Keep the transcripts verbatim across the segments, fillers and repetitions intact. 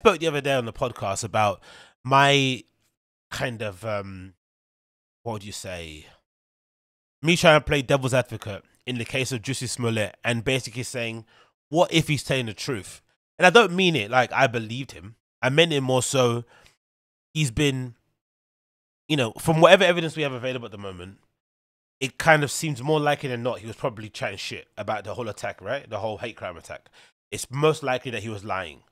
spoke the other day on the podcast about my kind of, um, what would you say, me trying to play devil's advocate in the case of Jussie Smollett and basically saying, what if he's telling the truth? And I don't mean it like I believed him. I meant it more so he's been, you know, from whatever evidence we have available at the moment, it kind of seems more likely than not he was probably chatting shit about the whole attack, right? The whole hate crime attack. It's most likely that he was lying.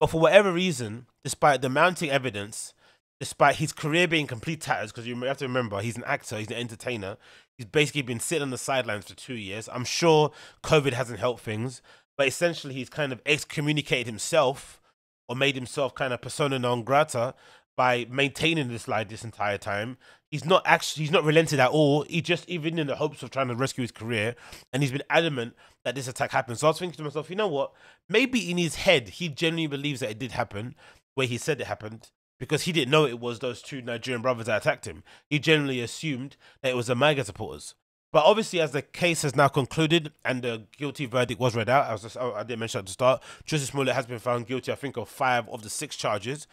But for whatever reason, despite the mounting evidence, despite his career being complete tatters, because you have to remember, he's an actor, he's an entertainer. He's basically been sitting on the sidelines for two years. I'm sure COVID hasn't helped things, but essentially he's kind of excommunicated himself or made himself kind of persona non grata by maintaining this lie this entire time. He's not actually, he's not relented at all. He just, even in the hopes of trying to rescue his career, and he's been adamant that this attack happened. So I was thinking to myself, you know what? Maybe in his head, he genuinely believes that it did happen, where he said it happened, because he didn't know it was those two Nigerian brothers that attacked him. He generally assumed that it was the MAGA supporters. But obviously, as the case has now concluded and the guilty verdict was read out, I was just, I didn't mention at the start, Jussie Smollett has been found guilty, I think, of five of the six charges.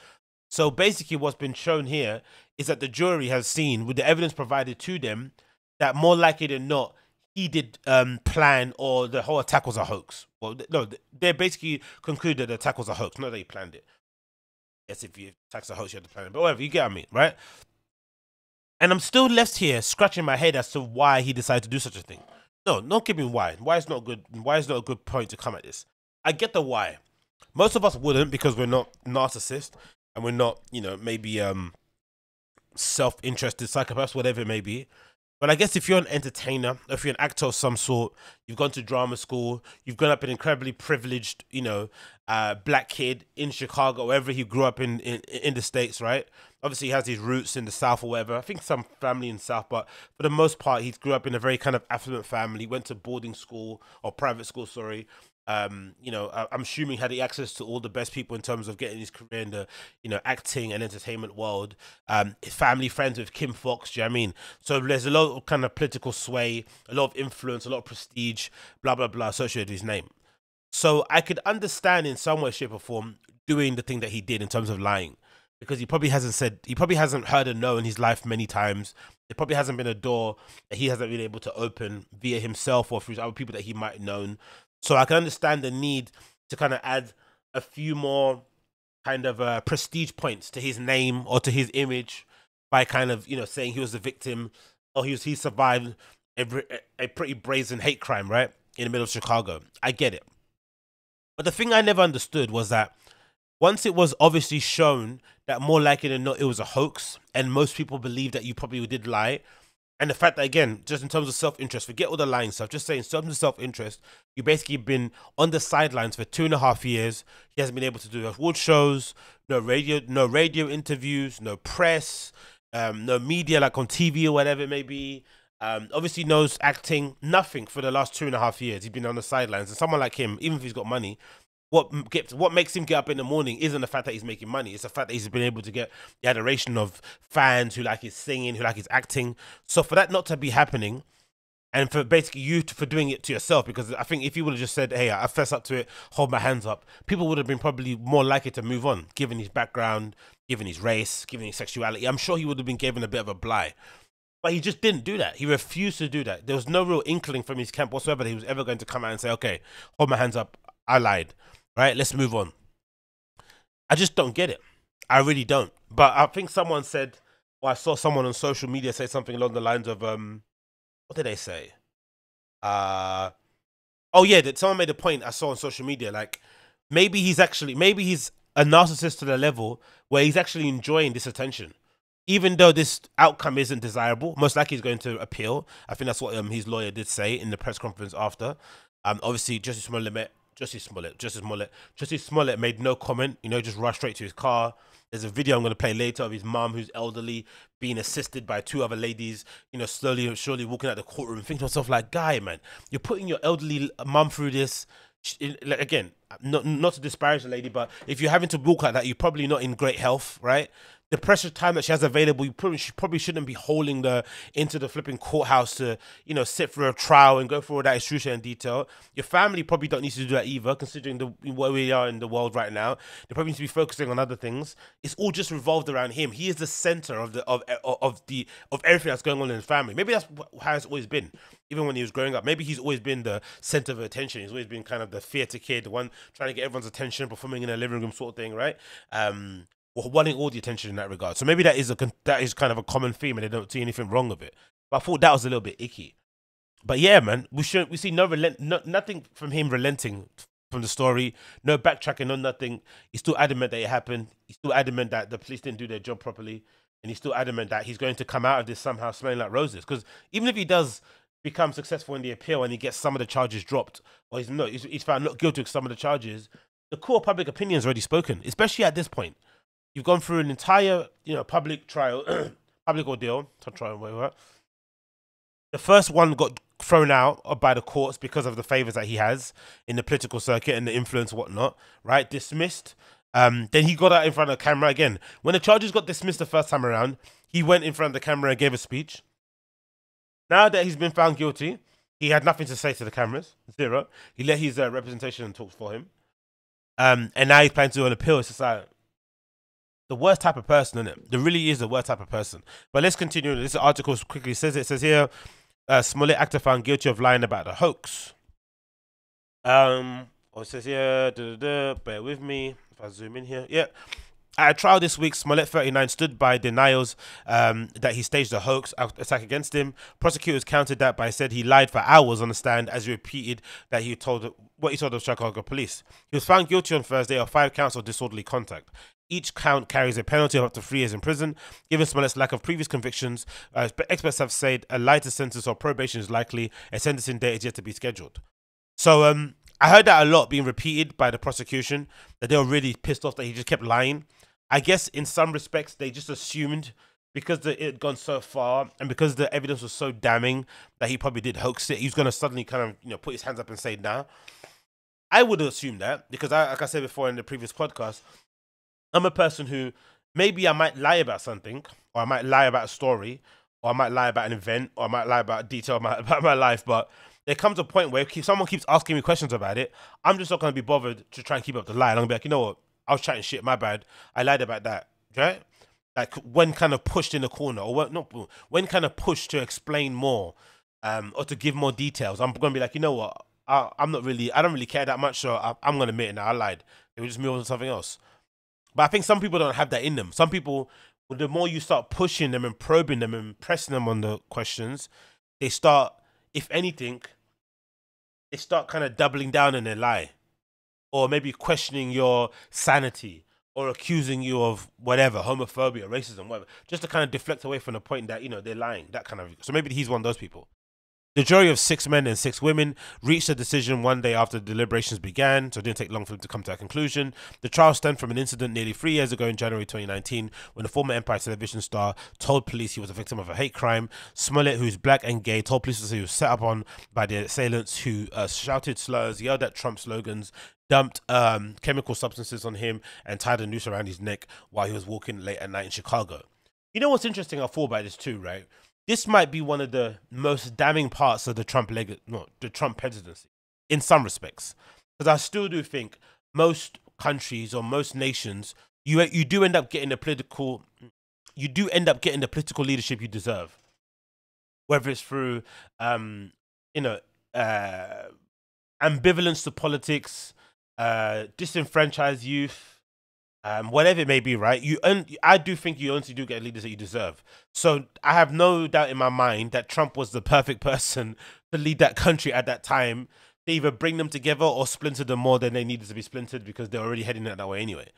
So basically what's been shown here is that the jury has seen, with the evidence provided to them, that more likely than not, he did um, plan, or the whole attack was a hoax. Well, no, they basically concluded that the attack was a hoax, not that he planned it. Yes, if you tax a hoax, you have to plan it. But whatever, you get what I mean, right? And I'm still left here scratching my head as to why he decided to do such a thing. No, don't give me why. Why is not good. Why is not a good point to come at this. I get the why. Most of us wouldn't, because we're not narcissists and we're not, you know, maybe um, self-interested psychopaths, whatever it may be. But I guess if you're an entertainer, if you're an actor of some sort, you've gone to drama school, you've grown up an incredibly privileged, you know, uh, black kid in Chicago, wherever he grew up in, in, in the States, right? Obviously, he has his roots in the South or whatever. I think some family in the South, but for the most part, he grew up in a very kind of affluent family, went to boarding school or private school, sorry. Um, you know, I'm assuming had the access to all the best people in terms of getting his career in the, you know, acting and entertainment world. Um, his family friends with Kim Fox, do you know what I mean? So there's a lot of kind of political sway, a lot of influence, a lot of prestige, blah, blah, blah, associated with his name. So I could understand in some way, shape or form doing the thing that he did in terms of lying, because he probably hasn't said, he probably hasn't heard a no in his life many times. It probably hasn't been a door that he hasn't been able to open via himself or through other people that he might have known. So I can understand the need to kind of add a few more kind of uh, prestige points to his name or to his image by kind of, you know, saying he was the victim or he was, he survived a, a pretty brazen hate crime, right, in the middle of Chicago. I get it. But the thing I never understood was that once it was obviously shown that more likely than not it was a hoax and most people believe that you probably did lie, and the fact that, again, just in terms of self-interest, forget all the lying stuff, just saying in terms of self-interest, you've basically been on the sidelines for two and a half years. He hasn't been able to do award shows, no radio, no radio interviews, no press, um, no media like on T V or whatever it may be. Um, obviously, no acting, nothing for the last two and a half years. He's been on the sidelines. And someone like him, even if he's got money, What gets, what makes him get up in the morning isn't the fact that he's making money. It's the fact that he's been able to get the adoration of fans who like his singing, who like his acting. So for that not to be happening, and for basically you to, for doing it to yourself, because I think if you would have just said, hey, I fess up to it, hold my hands up, people would have been probably more likely to move on, given his background, given his race, given his sexuality. I'm sure he would have been given a bit of a bligh. But he just didn't do that. He refused to do that. There was no real inkling from his camp whatsoever that he was ever going to come out and say, okay, hold my hands up, I lied. Right, let's move on. I just don't get it. I really don't. But I think someone said, or I saw someone on social media say something along the lines of, um, what did they say? Uh, oh yeah, that someone made a point I saw on social media, like maybe he's actually, maybe he's a narcissist to the level where he's actually enjoying this attention. Even though this outcome isn't desirable, most likely he's going to appeal. I think that's what um, his lawyer did say in the press conference after. Um, obviously, Jussie Smollett met Jussie Smollett, Jussie Smollett, Jussie Smollett made no comment, you know, just rushed straight to his car. There's a video I'm going to play later of his mum, who's elderly, being assisted by two other ladies, you know, slowly and surely walking out the courtroom, thinking to myself, like, guy, man, you're putting your elderly mum through this. She, like, again, not, not to disparage the lady, but if you're having to walk like that, you're probably not in great health, right? The precious time that she has available, you probably, she probably shouldn't be holding the into the flipping courthouse to, you know, sit through a trial and go through all that excruciating detail. Your family probably don't need to do that either, considering the, where we are in the world right now. They probably need to be focusing on other things. It's all just revolved around him. He is the center of the of of the of everything that's going on in the family. Maybe that's how it's always been, even when he was growing up. Maybe he's always been the center of attention. He's always been kind of the theater kid, the one trying to get everyone's attention, performing in a living room sort of thing, right? Um. Wanting all the attention in that regard. So maybe that is a that is kind of a common theme, and they don't see anything wrong with it. But I thought that was a little bit icky. But yeah, man, we should we see no relent, no, nothing from him relenting from the story, no backtracking, no nothing. He's still adamant that it happened. He's still adamant that the police didn't do their job properly, and he's still adamant that he's going to come out of this somehow smelling like roses. Because even if he does become successful in the appeal and he gets some of the charges dropped, or he's not, he's, he's found not guilty of some of the charges, the core public opinion is already spoken, especially at this point. You've gone through an entire, you know, public trial, public ordeal. Trial, whatever. The first one got thrown out by the courts because of the favors that he has in the political circuit and the influence and whatnot, right? Dismissed. Um, then he got out in front of the camera again. When the charges got dismissed the first time around, he went in front of the camera and gave a speech. Now that he's been found guilty, he had nothing to say to the cameras. Zero. He let his uh, representation talk for him. Um, and now he's planning to do an appeal to society. The worst type of person, isn't it? There really is the worst type of person. But let's continue. This article quickly says, it says here, uh, Smollett actor found guilty of lying about the hoax. Um, or it says here, duh, duh, duh, bear with me if I zoom in here. Yeah. At a trial this week, Smollett, thirty-nine, stood by denials um, that he staged a hoax attack against him. Prosecutors countered that by said he lied for hours on the stand as he repeated that he told what he told the Chicago police. He was found guilty on Thursday of five counts of disorderly conduct. Each count carries a penalty of up to three years in prison. Given Smollett's lack of previous convictions, uh, experts have said a lighter sentence or probation is likely. A sentencing date is yet to be scheduled. So um, I heard that a lot being repeated by the prosecution, that they were really pissed off that he just kept lying. I guess in some respects, they just assumed because the, it had gone so far and because the evidence was so damning that he probably did hoax it, he was going to suddenly kind of, you know, put his hands up and say, nah. I would assume that because, I, like I said before in the previous podcast, I'm a person who maybe I might lie about something, or I might lie about a story, or I might lie about an event, or I might lie about detail about my life. But there comes a point where if someone keeps asking me questions about it, I'm just not going to be bothered to try and keep up the lie. I'm going to be like, you know what? I was chatting shit. My bad. I lied about that. Right? Like when kind of pushed in the corner, or when, not when kind of pushed to explain more um, or to give more details, I'm going to be like, you know what? I, I'm not really, I don't really care that much. So I, I'm going to admit it now. I lied. It will just move on to something else. But I think some people don't have that in them. Some people, the more you start pushing them and probing them and pressing them on the questions, they start, if anything, they start kind of doubling down in their lie. Or maybe questioning your sanity or accusing you of whatever, homophobia, racism, whatever. Just to kind of deflect away from the point that, you know, they're lying, that kind of. So maybe he's one of those people. The jury of six men and six women reached a decision one day after the deliberations began, so it didn't take long for them to come to a conclusion. The trial stemmed from an incident nearly three years ago in January twenty nineteen when the former Empire television star told police he was a victim of a hate crime. Smollett, who is black and gay, told police he was set up on by the assailants who uh, shouted slurs, yelled at Trump slogans, dumped um, chemical substances on him and tied a noose around his neck while he was walking late at night in Chicago. You know what's interesting? I thought about this too, right? This might be one of the most damning parts of the Trump leg, no, the Trump presidency, in some respects, because I still do think most countries or most nations, you you do end up getting the political, you do end up getting the political leadership you deserve, whether it's through, um, you know, uh, ambivalence to politics, uh, disenfranchised youth. Um, whatever it may be, right? You, un I do think you honestly do get leaders that you deserve. So I have no doubt in my mind that Trump was the perfect person to lead that country at that time. They either bring them together or splinter them more than they needed to be splintered because they're already heading that way anyway.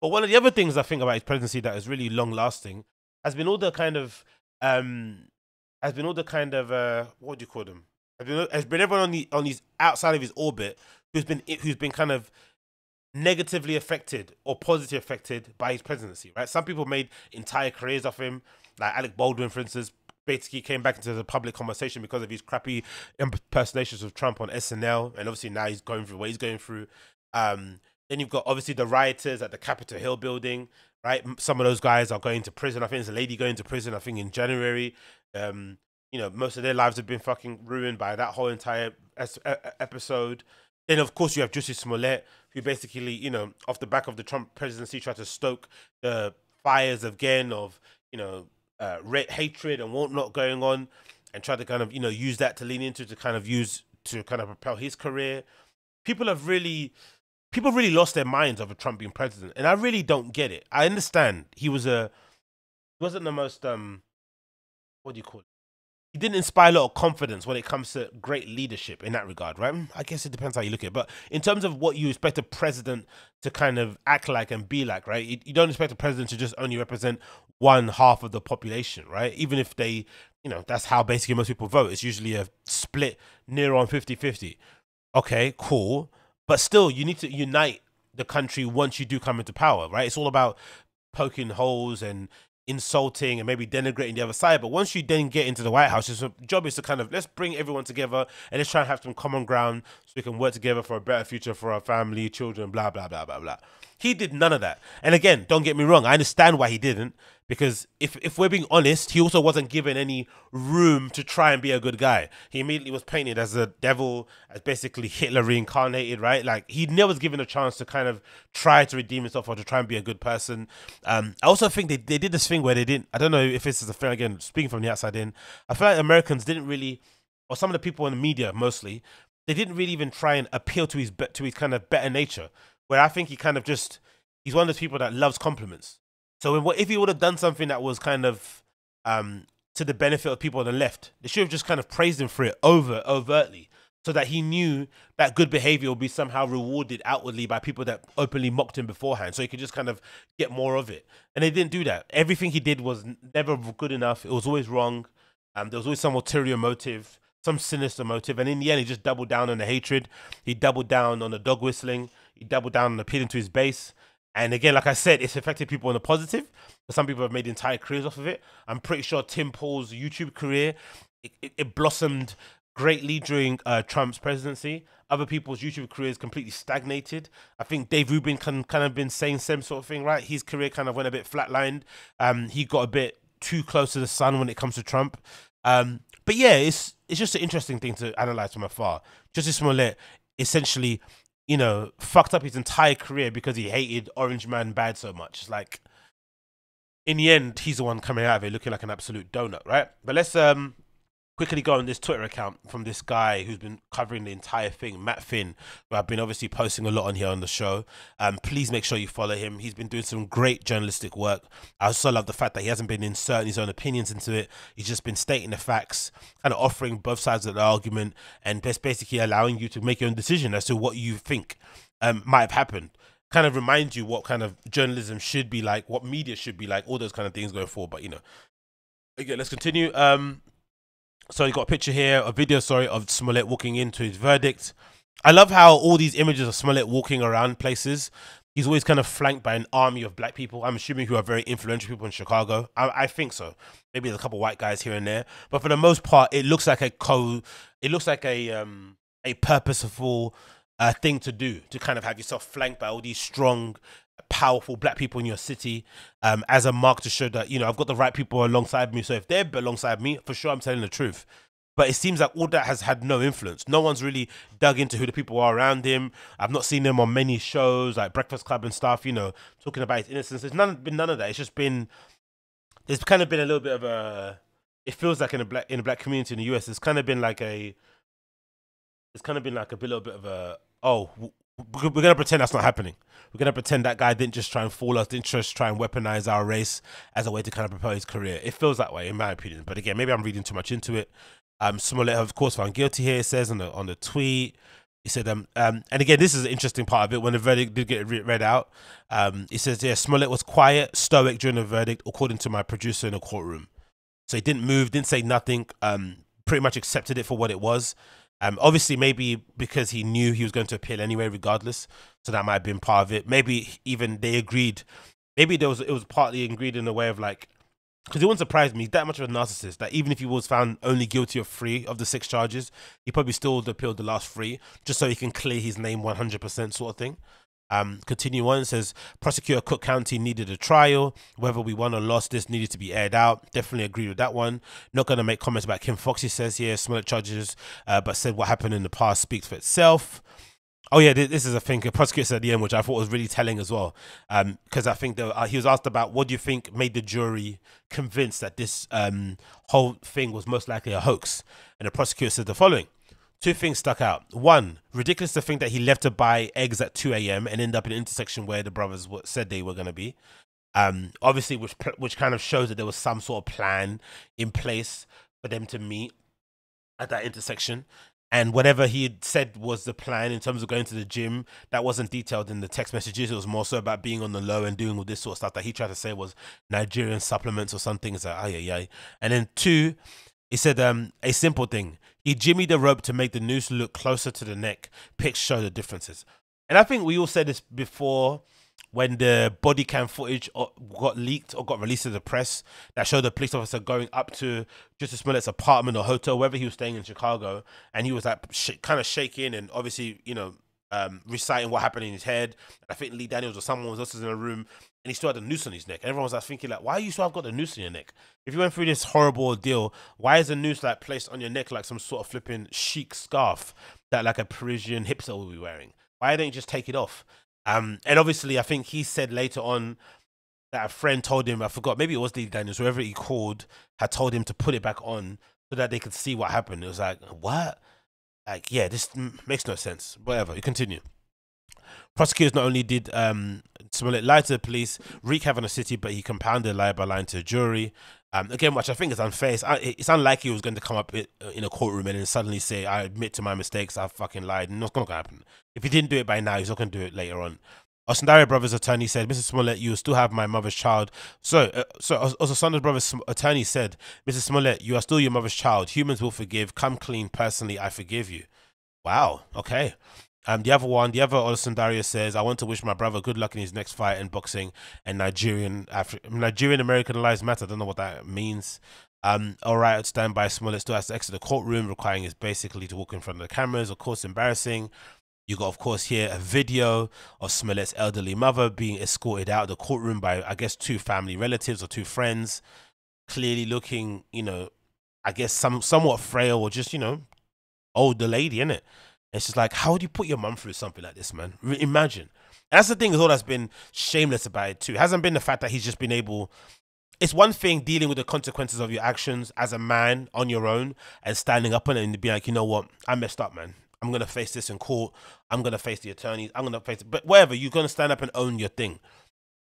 But one of the other things I think about his presidency that is really long-lasting has been all the kind of, um, has been all the kind of, uh, what do you call them? Has been, has been everyone on the on his outside of his orbit who's been who's been kind of negatively affected or positively affected by his presidency, right? Some people made entire careers off him, like Alec Baldwin, for instance, basically came back into the public conversation because of his crappy impersonations of Trump on S N L, and obviously now he's going through what he's going through. Um, then you've got obviously the rioters at the Capitol Hill building, right? Some of those guys are going to prison. I think there's a lady going to prison, I think in January. Um, you know, most of their lives have been fucking ruined by that whole entire episode. Then, of course, you have Jussie Smollett, who basically, you know, off the back of the Trump presidency, tried to stoke the fires again of, you know, uh, hatred and whatnot going on, and tried to kind of, you know, use that to lean into to kind of use to kind of propel his career. People have really, people really lost their minds over Trump being president, and I really don't get it. I understand he was a, wasn't the most, um, what do you call it? He didn't inspire a lot of confidence when it comes to great leadership in that regard, right? I guess it depends how you look at it. But in terms of what you expect a president to kind of act like and be like, right? You don't expect a president to just only represent one half of the population, right? Even if they, you know, that's how basically most people vote. It's usually a split near on fifty fifty. Okay, cool. But still, you need to unite the country once you do come into power, right? It's all about poking holes and insulting and maybe denigrating the other side, but once you then get into the White House, your job is to kind of, let's bring everyone together and let's try and have some common ground so we can work together for a better future for our family, children, blah blah blah blah blah. He did none of that, and again, don't get me wrong, I understand why he didn't, because if if we're being honest, he also wasn't given any room to try and be a good guy. He immediately was painted as a devil, as basically Hitler reincarnated, right? Like, he never was given a chance to kind of try to redeem himself or to try and be a good person. Um, I also think they, they did this thing where they didn't, I don't know if this is a thing, again, speaking from the outside in, I feel like Americans didn't really, or some of the people in the media mostly, they didn't really even try and appeal to his, to his kind of better nature, where I think he kind of just, he's one of those people that loves compliments. So if he would have done something that was kind of um, to the benefit of people on the left, they should have just kind of praised him for it over overtly, so that he knew that good behavior would be somehow rewarded outwardly by people that openly mocked him beforehand, so he could just kind of get more of it. And they didn't do that. Everything he did was never good enough. It was always wrong. Um, there was always some ulterior motive, some sinister motive. And in the end, he just doubled down on the hatred. He doubled down on the dog whistling. He doubled down on appealing to his base. And again, like I said, it's affected people in the positive, but some people have made entire careers off of it. I'm pretty sure Tim Pool's YouTube career, it, it, it blossomed greatly during uh, Trump's presidency. Other people's YouTube careers completely stagnated. I think Dave Rubin can, kind of been saying same sort of thing, right? His career kind of went a bit flatlined. Um, he got a bit too close to the sun when it comes to Trump. Um, but yeah, it's, it's just an interesting thing to analyze from afar. Jussie Smollett essentially, you know, fucked up his entire career because he hated Orange Man Bad so much. Like, in the end, he's the one coming out of it looking like an absolute donut, right? But let's um quickly go on this Twitter account from this guy who's been covering the entire thing, Matt Finn, who I've been obviously posting a lot on here on the show. Um, please make sure you follow him. He's been doing some great journalistic work. I also love the fact that he hasn't been inserting his own opinions into it. He's just been stating the facts, kind of offering both sides of the argument, and just basically allowing you to make your own decision as to what you think um, might have happened. Kind of reminds you what kind of journalism should be like, what media should be like, all those kind of things going forward. But, you know, again, let's continue. Um... So you got a picture here, a video, sorry, of Smollett walking into his verdict. I love how all these images of Smollett walking around places, he's always kind of flanked by an army of black people, I'm assuming, who are very influential people in Chicago. I, I think so. Maybe there's a couple of white guys here and there, but for the most part, it looks like a co. It looks like a um a purposeful uh, thing to do, to kind of have yourself flanked by all these strong, powerful black people in your city, um as a mark to show that, you know, I've got the right people alongside me, so if they're alongside me, for sure I'm telling the truth. But it seems like all that has had no influence. No one's really dug into who the people are around him. I've not seen them on many shows like Breakfast Club and stuff, you know, talking about his innocence. There's none been none of that. It's just been, there's kind of been a little bit of a, it feels like in a black in the black community in the U S, it's kind of been like a it's kind of been like a little bit of a, oh, we're going to pretend that's not happening. We're going to pretend that guy didn't just try and fool us, didn't just try and weaponize our race as a way to kind of propel his career. It feels that way, in my opinion. But again, maybe I'm reading too much into it. Um, Smollett, of course, found guilty here, it says on the, on the tweet. He said, um, um, and again, this is an interesting part of it. When the verdict did get read out, um, it says, yeah, Smollett was quiet, stoic during the verdict, according to my producer in the courtroom. So he didn't move, didn't say nothing, um, pretty much accepted it for what it was. Um, obviously, maybe because he knew he was going to appeal anyway, regardless. So that might have been part of it. Maybe even they agreed. Maybe there was it was partly agreed in a way of like, Because it wouldn't surprise me, he's that much of a narcissist that even if he was found only guilty of three of the six charges, he probably still would appeal the last three just so he can clear his name one hundred percent sort of thing. Um, continue on, it says, prosecutor Cook County needed a trial. Whether we won or lost, this needed to be aired out. Definitely agree with that one. Not going to make comments about Kim Fox, he says here, Smollett charges, uh, but said what happened in the past speaks for itself. Oh yeah, this is a thing the prosecutor said at the end, which I thought was really telling as well, because um, I think that uh, he was asked about what do you think made the jury convinced that this um, whole thing was most likely a hoax, and the prosecutor said the following. Two things stuck out. One, ridiculous to think that he left to buy eggs at two A M and end up in an intersection where the brothers were, said they were going to be. Um, obviously, which, which kind of shows that there was some sort of plan in place for them to meet at that intersection. And whatever he had said was the plan in terms of going to the gym, that wasn't detailed in the text messages. It was more so about being on the low and doing all this sort of stuff that he tried to say was Nigerian supplements or something. It's like, ay, ay, ay. And then two, he said um, a simple thing. He jimmied the rope to make the noose look closer to the neck. Pics show the differences. And I think we all said this before when the body cam footage got leaked or got released to the press that showed the police officer going up to Jussie Smollett's apartment or hotel, wherever he was staying in Chicago, and he was like sh kind of shaking and obviously, you know, um, reciting what happened in his head. And I think Lee Daniels or someone was also in the room and he still had a noose on his neck. And everyone was like thinking like, why do you still have got the noose on your neck? If you went through this horrible ordeal, why is the noose like placed on your neck like some sort of flipping chic scarf that like a Parisian hipster will be wearing? Why don't you just take it off? Um, and obviously, I think he said later on that a friend told him, I forgot, maybe it was Lee Daniels, whoever he called, had told him to put it back on so that they could see what happened. It was like, what? Like, yeah, this makes no sense. Whatever, you continue. Prosecutors not only did um, Smollett lie to the police, wreak havoc on the city, but he compounded a lie by lying to the jury. Um, again, which I think is unfair. It's, it's unlikely he was going to come up in a courtroom and then suddenly say, I admit to my mistakes, I fucking lied. And it's not going to happen. If he didn't do it by now, he's not going to do it later on. Osundare brother's attorney said, Missus Smollett, you still have my mother's child. So, uh, so Osundare's brother's attorney said, Missus Smollett, you are still your mother's child. Humans will forgive. Come clean. Personally, I forgive you. Wow. Okay. Um, the other one, the other Olusundari says, I want to wish my brother good luck in his next fight in boxing and Nigerian, Afri Nigerian American lives matter. I don't know what that means. Um, all right, stand by. Smollett still has to exit the courtroom, requiring is basically to walk in front of the cameras. Of course, embarrassing. You got, of course, here a video of Smollett's elderly mother being escorted out of the courtroom by, I guess, two family relatives or two friends, clearly looking, you know, I guess some somewhat frail or just, you know, older lady, innit? It's just like, how do you put your mum through something like this, man? Re imagine. And that's the thing is all that's been shameless about it too. It hasn't been the fact that he's just been able. It's one thing dealing with the consequences of your actions as a man on your own and standing up on it and being like, you know what? I messed up, man. I'm going to face this in court. I'm going to face the attorneys. I'm going to face it. But whatever, you're going to stand up and own your thing.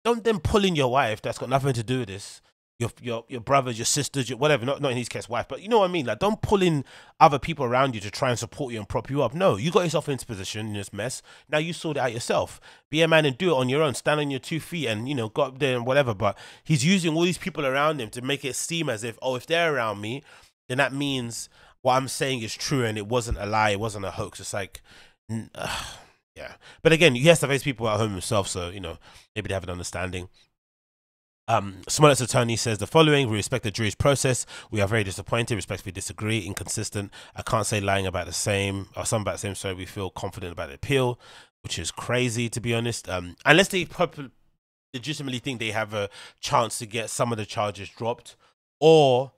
Don't then pull in your wife. That's got nothing to do with this. Your, your, your brothers, your sisters, your whatever, not, not in his case, wife, but you know what I mean? Like, don't pull in other people around you to try and support you and prop you up. No, you got yourself into position in this mess. Now you sort it out yourself. Be a man and do it on your own. Stand on your two feet and, you know, go up there and whatever. But he's using all these people around him to make it seem as if, oh, if they're around me, then that means what I'm saying is true and it wasn't a lie, it wasn't a hoax. It's like, uh, yeah. But again, he has to face people at home himself, so, you know, maybe they have an understanding. Um, Smollett's attorney says the following: we respect the jury's process. We are very disappointed, respectfully disagree, inconsistent. I can't say lying about the same or something about the same, so we feel confident about the appeal, which is crazy to be honest. Um, unless they legitimately think they have a chance to get some of the charges dropped, or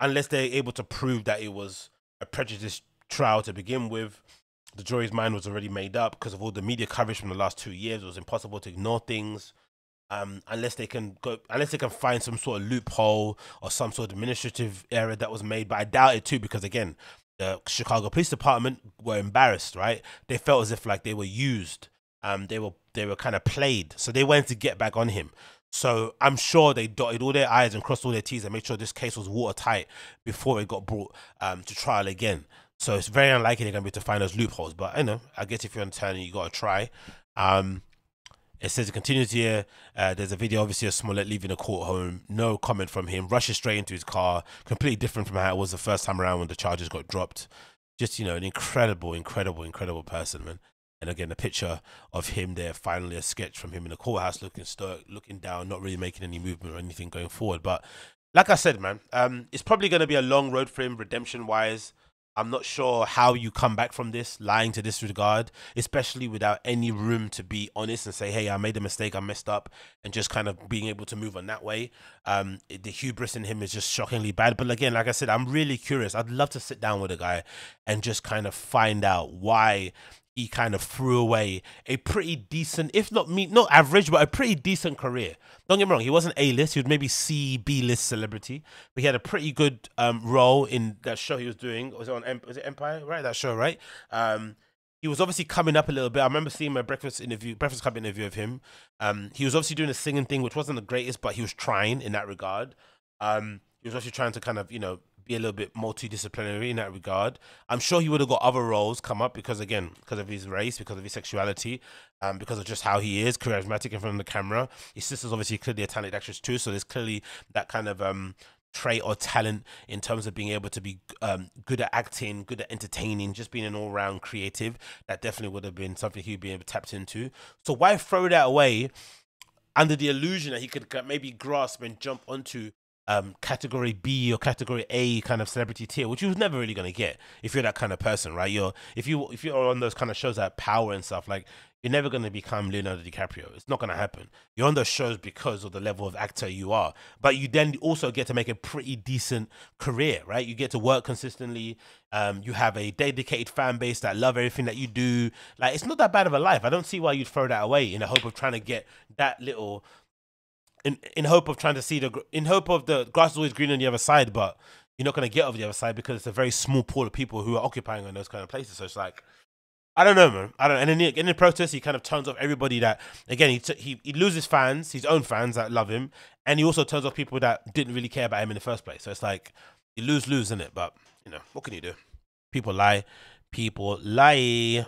unless they're able to prove that it was a prejudiced trial to begin with. The jury's mind was already made up because of all the media coverage from the last two years. It was impossible to ignore things. Um, unless they can go, unless they can find some sort of loophole or some sort of administrative error that was made, but I doubt it too because again, the Chicago Police Department were embarrassed, right? They felt as if like they were used, um, they were they were kind of played, so they wanted to get back on him. So I'm sure they dotted all their I's and crossed all their T's and made sure this case was watertight before it got brought um, to trial again. So it's very unlikely they're going to be able to find those loopholes, but you know, I guess if you're an attorney, you got to try. Um, It says it continues here. Uh, there's a video, obviously, of Smollett leaving the court home. No comment from him. Rushes straight into his car. Completely different from how it was the first time around when the charges got dropped. Just, you know, an incredible, incredible, incredible person, man. And again, the picture of him there, finally a sketch from him in the courthouse, looking stoic, looking down, not really making any movement or anything going forward. But like I said, man, um, it's probably going to be a long road for him redemption-wise. I'm not sure how you come back from this, lying to this regard, especially without any room to be honest and say, hey, I made a mistake, I messed up, and just kind of being able to move on that way. Um, the hubris in him is just shockingly bad. But again, like I said, I'm really curious. I'd love to sit down with a guy and just kind of find out why he kind of threw away a pretty decent, if not me, not average, but a pretty decent career. Don't get me wrong, he wasn't A-list. He was maybe C, B-list celebrity. But he had a pretty good um, role in that show he was doing. Was it on Em was it Empire? Right, that show, right? Um, he was obviously coming up a little bit. I remember seeing my Breakfast interview, Breakfast Club interview of him. Um, he was obviously doing a singing thing, which wasn't the greatest, but he was trying in that regard. Um, he was actually trying to kind of, you know, be a little bit multidisciplinary in that regard. I'm sure he would have got other roles come up because, again, because of his race, because of his sexuality, um, because of just how he is, charismatic in front of the camera. His sister's obviously clearly a talented actress too, so there's clearly that kind of um, trait or talent in terms of being able to be um, good at acting, good at entertaining, just being an all-round creative. That definitely would have been something he'd be able to tap into. So why throw that away under the illusion that he could maybe grasp and jump onto Um, category B or category A kind of celebrity tier, which you was never really gonna get if you're that kind of person, right? You're if you if you're on those kind of shows like Power and stuff, like you're never gonna become Leonardo DiCaprio. It's not gonna happen. You're on those shows because of the level of actor you are, but you then also get to make a pretty decent career, right? You get to work consistently. Um, you have a dedicated fan base that love everything that you do. Like it's not that bad of a life. I don't see why you'd throw that away in the hope of trying to get that little. In, in hope of trying to see the, in hope of the grass is always green on the other side, but you're not going to get over the other side because it's a very small pool of people who are occupying on those kind of places. So it's like, I don't know, man. I don't. And in the, in the protest, he kind of turns off everybody that, again, he, t he he loses fans, his own fans that love him, and he also turns off people that didn't really care about him in the first place. So it's like, you lose, lose, isn't it? But, you know, what can you do? People lie. People lie.